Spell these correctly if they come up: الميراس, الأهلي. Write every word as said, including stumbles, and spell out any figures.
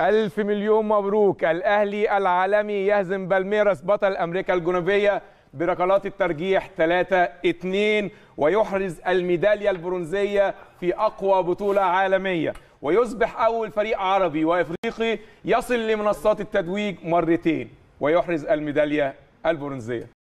ألف مليون مبروك. الأهلي العالمي يهزم بالميراس بطل أمريكا الجنوبية بركلات الترجيح ثلاثة اثنين ويحرز الميدالية البرونزية في أقوى بطولة عالمية، ويصبح أول فريق عربي وإفريقي يصل لمنصات التتويج مرتين ويحرز الميدالية البرونزية.